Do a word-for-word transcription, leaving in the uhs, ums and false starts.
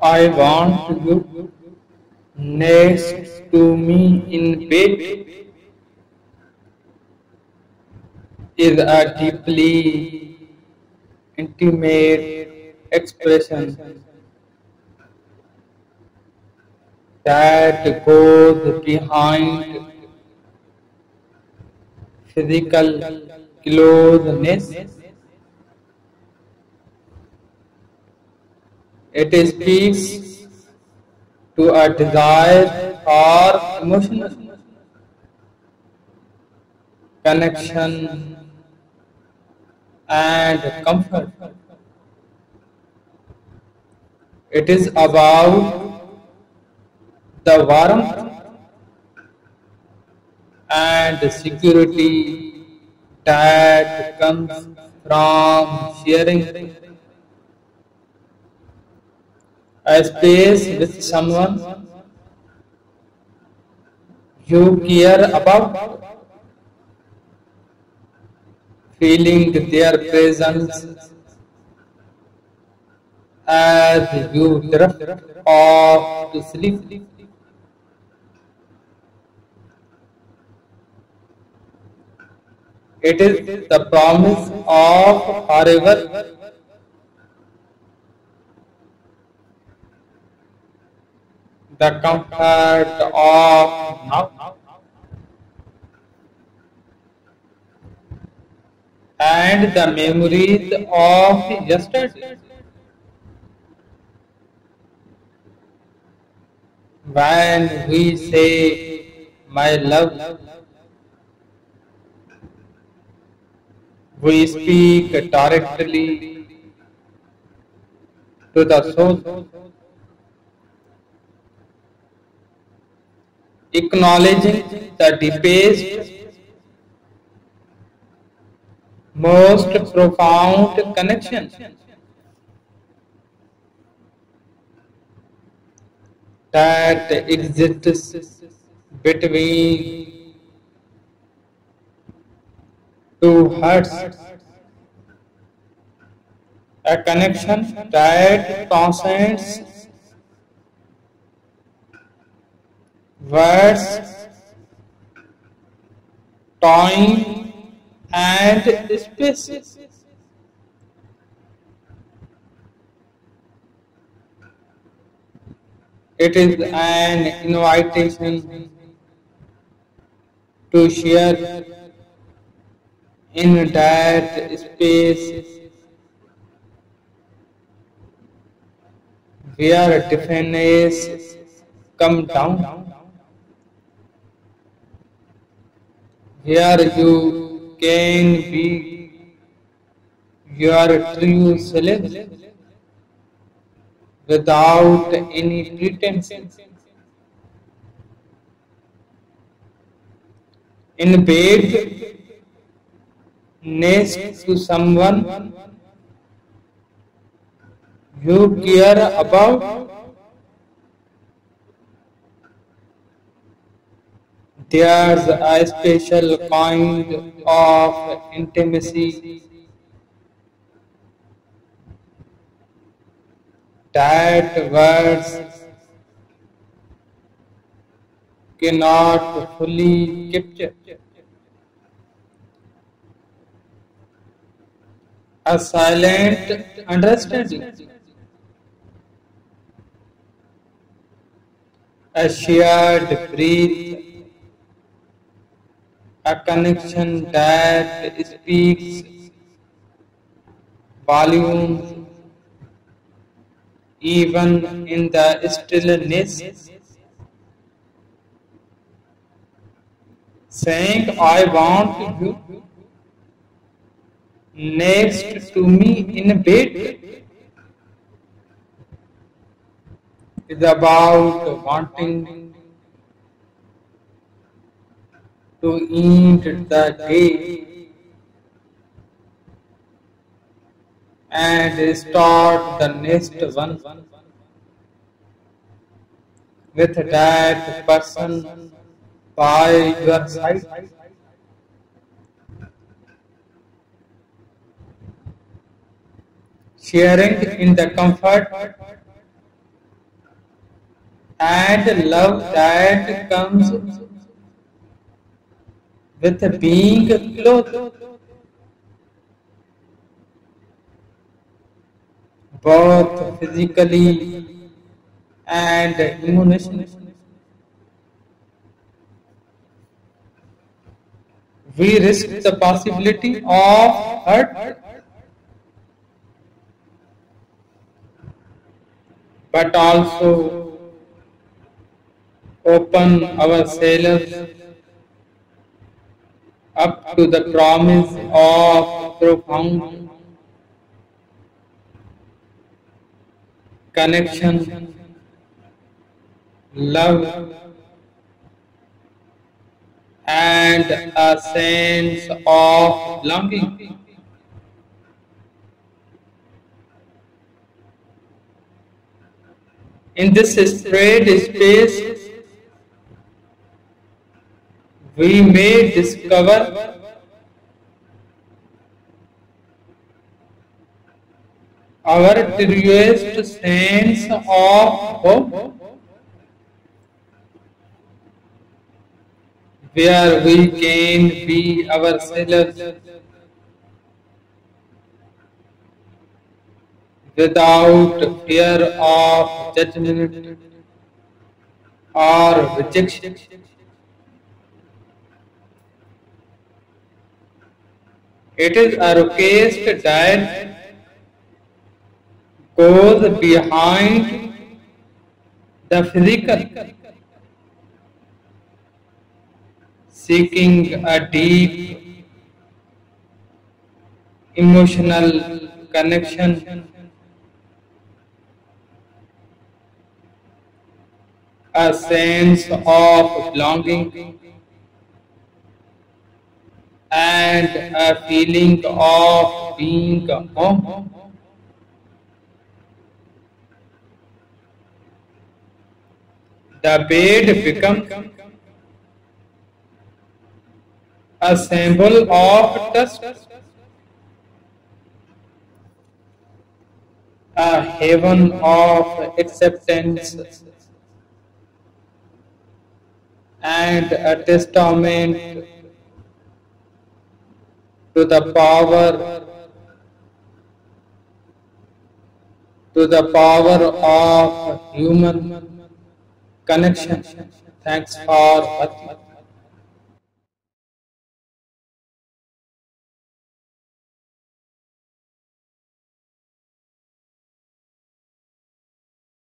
I want you next to me in bed is a deeply intimate expression that goes behind physical closeness. It speaks to a desire or emotional connection and comfort. It is about the warmth and security that comes from sharing a space with someone you care about. Feeling their presence as you drift off to sleep. It is the promise of forever, the comfort of now, and the memories of yesterday. When we say my love, we speak directly to the soul, acknowledging the deepest, most profound connection that exists between two hearts, a connection that transcends words, time and space. It is an invitation to share in that space where differences come down. Here you can be your true self without any pretense. In bed, next to someone you care about, there's a special kind of intimacy that words cannot fully capture. A silent understanding, a shared breath, a connection that speaks volumes even in the stillness, saying I want you next to me in bed is about wanting to eat the day and start the next one with that person by your side. Sharing in the comfort that love that comes with being clothed, both physically and emotionally. We risk the possibility of hurt, but also open ourselves up to the promise of profound connection, love, and a sense of longing. In this spread space, we may discover our truest sense of hope, where we can be ourselves without fear of judgment or rejection. It is a request that goes behind the physical, seeking a deep emotional connection, a sense of belonging, and a feeling of being home. The bed becomes a symbol of trust, a haven of acceptance, and a testament to the power to the power of human connection. Thanks for watching.